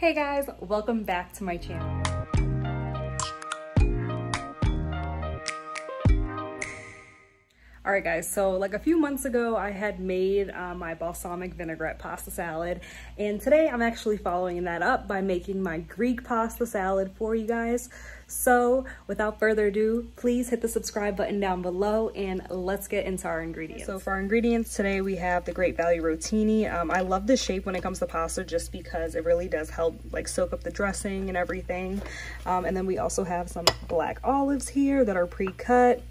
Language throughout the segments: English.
Hey guys, welcome back to my channel. All right guys, so like a few months ago, I had made my balsamic vinaigrette pasta salad, and today I'm actually following that up by making my Greek pasta salad for you guys. So without further ado, please hit the subscribe button down below and let's get into our ingredients. So for our ingredients today, we have the Great Value rotini. I love this shape when it comes to pasta just because it really does help like soak up the dressing and everything. And then we also have some black olives here that are pre-cut.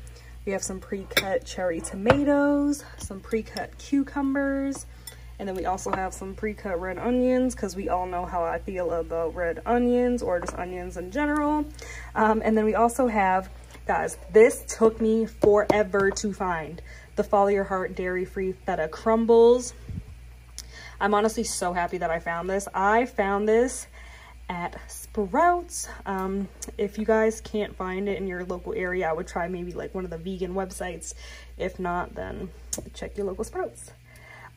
We have some pre-cut cherry tomatoes, some pre-cut cucumbers, and then we also have some pre-cut red onions because we all know how I feel about red onions or just onions in general. And then we also have, guys, this took me forever to find, the Follow Your Heart dairy-free feta crumbles. I'm honestly so happy that I found this. I found this at Sprouts. If you guys can't find it in your local area, I would try maybe like one of the vegan websites. If not, then check your local Sprouts.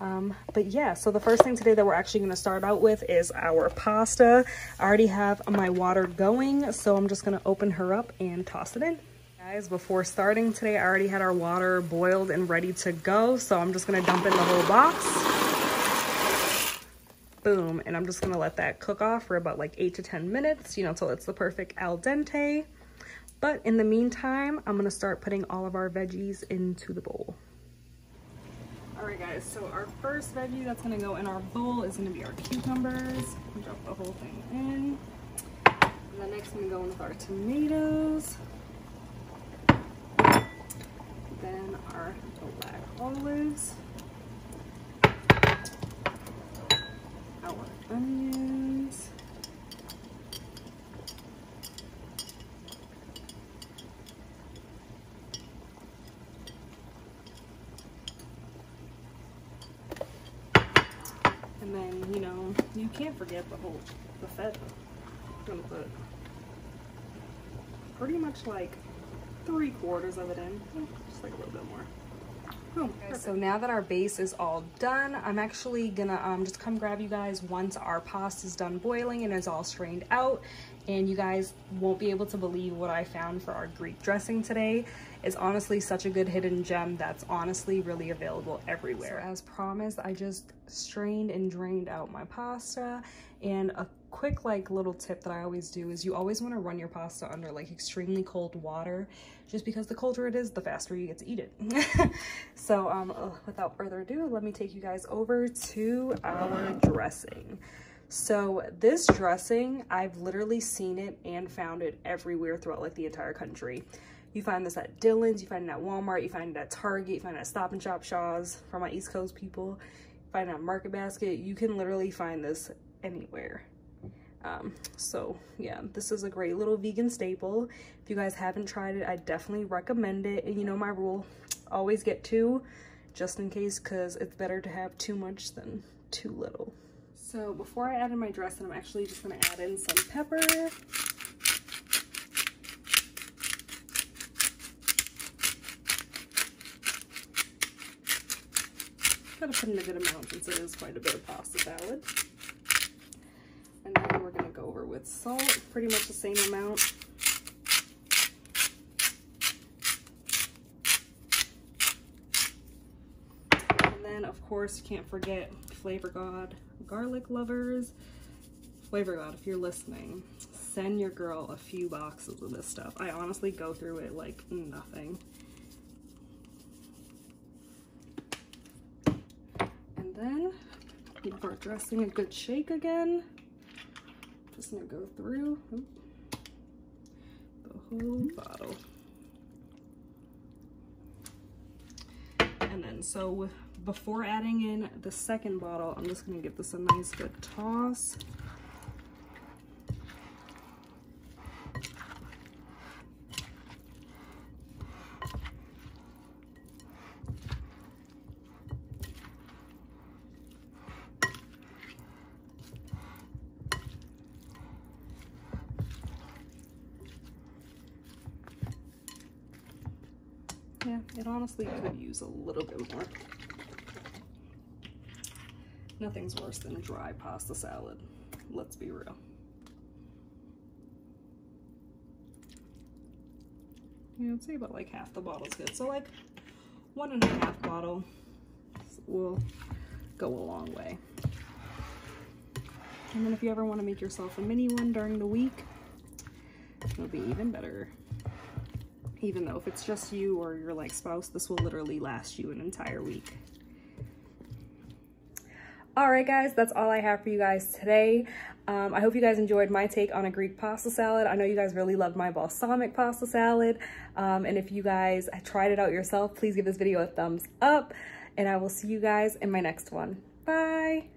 But yeah, so the first thing today that we're actually going to start out with is our pasta. I already have my water going, so I'm just going to open her up and toss it in. Guys, before starting today, I already had our water boiled and ready to go, so I'm just going to dump in the whole box. Boom, and I'm just gonna let that cook off for about like 8 to 10 minutes, you know, till it's the perfect al dente. But in the meantime, I'm gonna start putting all of our veggies into the bowl. All right guys, so our first veggie that's gonna go in our bowl is gonna be our cucumbers. Drop the whole thing in. And the next one going with our tomatoes. Then our black olives. Our onions, and then, you know, you can't forget the feta. I'm gonna put pretty much like 3/4 of it in, just like a little bit more. Boom. Okay, so now that our base is all done, I'm actually gonna just come grab you guys once our pasta is done boiling and it's all strained out, and you guys won't be able to believe what I found for our Greek dressing today. It's honestly such a good hidden gem that's honestly really available everywhere. So as promised, I just strained and drained out my pasta, and a quick like little tip that I always do is you always want to run your pasta under like extremely cold water, just because the colder it is, the faster you get to eat it. So without further ado, let me take you guys over to our dressing. So this dressing, I've literally seen it and found it everywhere throughout like the entire country. You find this at Dylan's, you find it at Walmart, you find it at Target, you find it at Stop and Shop, Shaw's for my East Coast people, you find it at Market Basket. You can literally find this anywhere. So yeah, this is a great little vegan staple. If you guys haven't tried it, I definitely recommend it. And you know my rule, always get two, just in case, because it's better to have too much than too little. So before I add in my dressing, I'm actually just going to add in some pepper. Gotta put in a good amount since it is quite a bit of pasta salad. And then we're gonna go over with salt, pretty much the same amount. And then of course, you can't forget Flavor God, garlic lovers. Flavor God, if you're listening, send your girl a few boxes of this stuff. I honestly go through it like nothing. And then give our dressing a good shake again. Just gonna go through the whole bottle. And then so before adding in the second bottle, I'm just gonna give this a nice good toss. Yeah, it honestly could use a little bit more. Nothing's worse than a dry pasta salad. Let's be real. Yeah, I'd say about like half the bottle's good. So like 1.5 bottle will go a long way. And then if you ever want to make yourself a mini one during the week, it'll be even better. Even though if it's just you or your like spouse, this will literally last you an entire week. Alright guys, that's all I have for you guys today. I hope you guys enjoyed my take on a Greek pasta salad. I know you guys really loved my balsamic pasta salad. And if you guys tried it out yourself, please give this video a thumbs up. And I will see you guys in my next one. Bye!